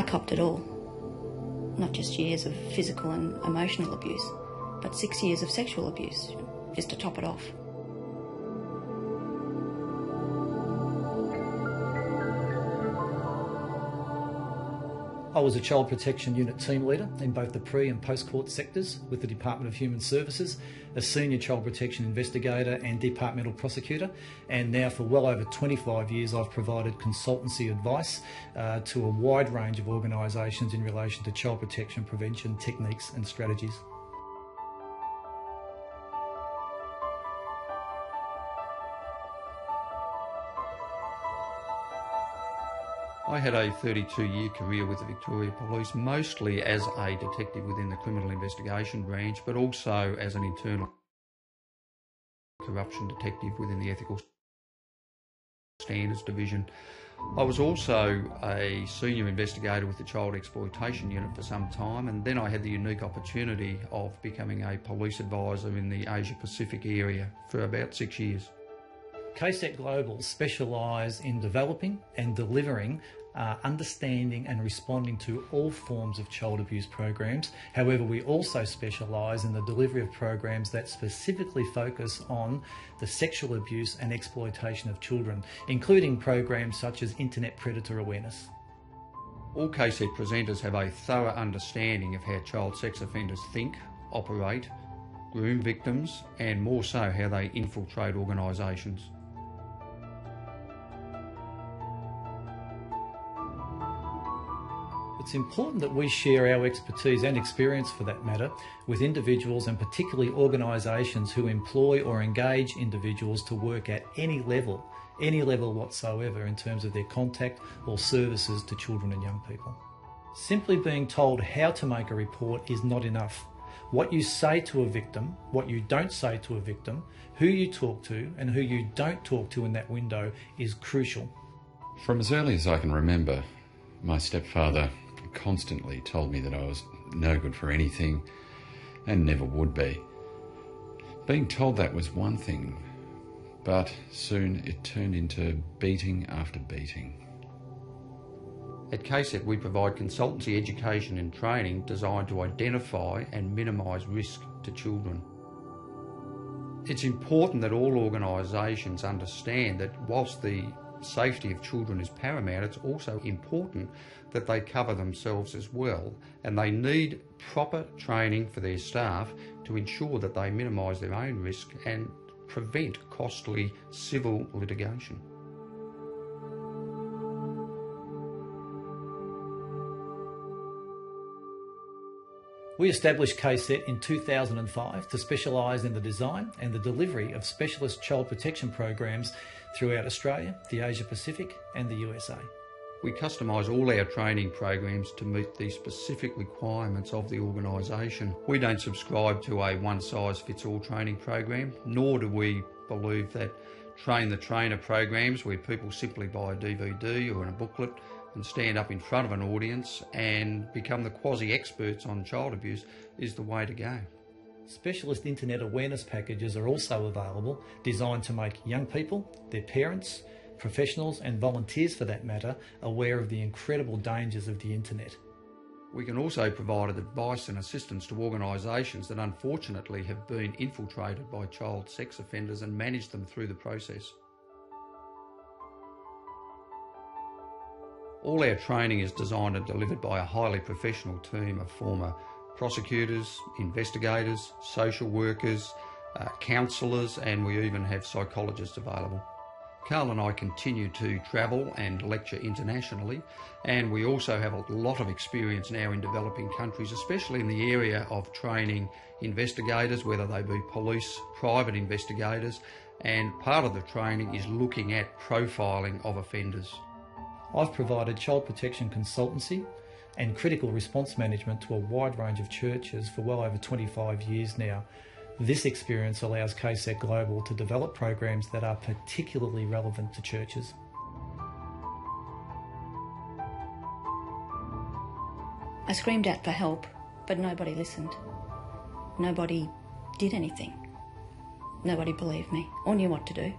I copped it all. Not just years of physical and emotional abuse, but 6 years of sexual abuse, just to top it off. I was a Child Protection Unit team leader in both the pre and post-court sectors with the Department of Human Services, a senior child protection investigator and departmental prosecutor, and now for well over 25 years I've provided consultancy advice to a wide range of organisations in relation to child protection prevention techniques and strategies. I had a 32-year career with the Victoria Police, mostly as a detective within the criminal investigation branch, but also as an internal corruption detective within the Ethical Standards Division. I was also a senior investigator with the Child Exploitation Unit for some time, and then I had the unique opportunity of becoming a police advisor in the Asia Pacific area for about 6 years. KCET Global specialise in developing and delivering understanding and responding to all forms of child abuse programs. However, we also specialise in the delivery of programs that specifically focus on the sexual abuse and exploitation of children, including programs such as internet predator awareness. All KCET presenters have a thorough understanding of how child sex offenders think, operate, groom victims, and more so how they infiltrate organisations. It's important that we share our expertise and experience, for that matter, with individuals and particularly organisations who employ or engage individuals to work at any level whatsoever in terms of their contact or services to children and young people. Simply being told how to make a report is not enough. What you say to a victim, what you don't say to a victim, who you talk to and who you don't talk to in that window is crucial. From as early as I can remember, my stepfather constantly told me that I was no good for anything and never would be. Being told that was one thing, but soon it turned into beating after beating. At KCET, we provide consultancy, education and training designed to identify and minimise risk to children. It's important that all organisations understand that whilst the safety of children is paramount, it's also important that they cover themselves as well, and they need proper training for their staff to ensure that they minimise their own risk and prevent costly civil litigation. We established KCET in 2005 to specialise in the design and the delivery of specialist child protection programs throughout Australia, the Asia Pacific and the USA. We customise all our training programs to meet the specific requirements of the organisation. We don't subscribe to a one-size-fits-all training program, nor do we believe that train-the-trainer programs where people simply buy a DVD or a booklet and stand up in front of an audience and become the quasi-experts on child abuse is the way to go. Specialist internet awareness packages are also available, designed to make young people, their parents, professionals and volunteers for that matter, aware of the incredible dangers of the internet. We can also provide advice and assistance to organisations that unfortunately have been infiltrated by child sex offenders and manage them through the process. All our training is designed and delivered by a highly professional team of former prosecutors, investigators, social workers, counsellors, and we even have psychologists available. Carl and I continue to travel and lecture internationally, and we also have a lot of experience now in developing countries, especially in the area of training investigators, whether they be police, private investigators, and part of the training is looking at profiling of offenders. I've provided child protection consultancy and critical response management to a wide range of churches for well over 25 years now. This experience allows KCET Global to develop programs that are particularly relevant to churches. I screamed out for help, but nobody listened. Nobody did anything. Nobody believed me or knew what to do.